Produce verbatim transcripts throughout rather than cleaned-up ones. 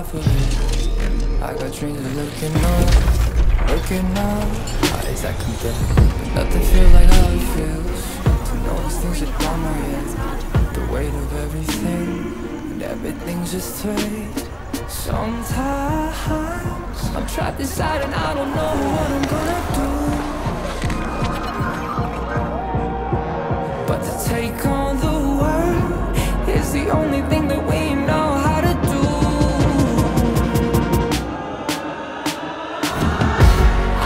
high for me. I got dreams of looking up, looking up. How is that compared? But nothing feels like how it feels to know these things just by my head. The weight of everything, and everything's just tight. Sometimes I'm trapped inside and I don't know what I'm gonna do. Take on the world is the only thing that we know how to do.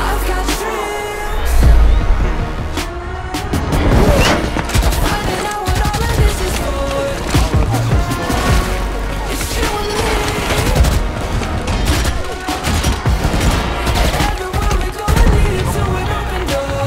I've got dreams. I'm finding out what all of this is for. It's you and me. And everywhere we go, we lead it to an open door.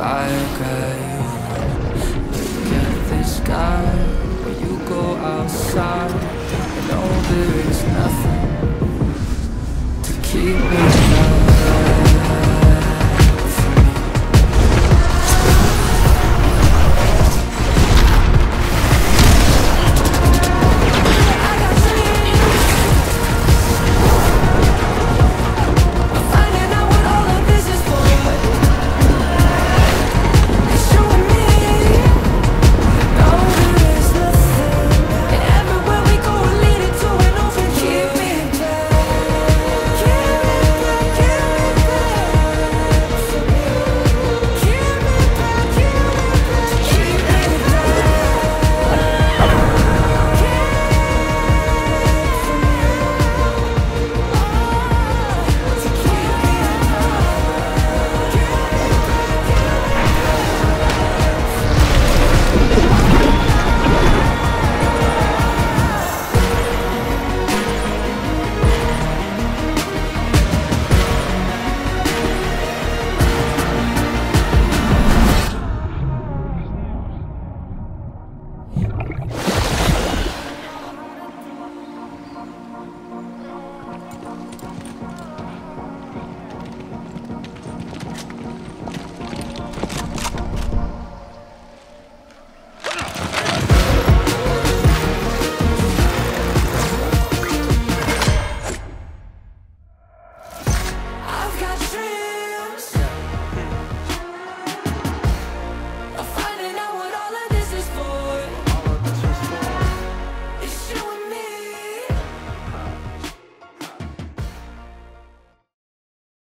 I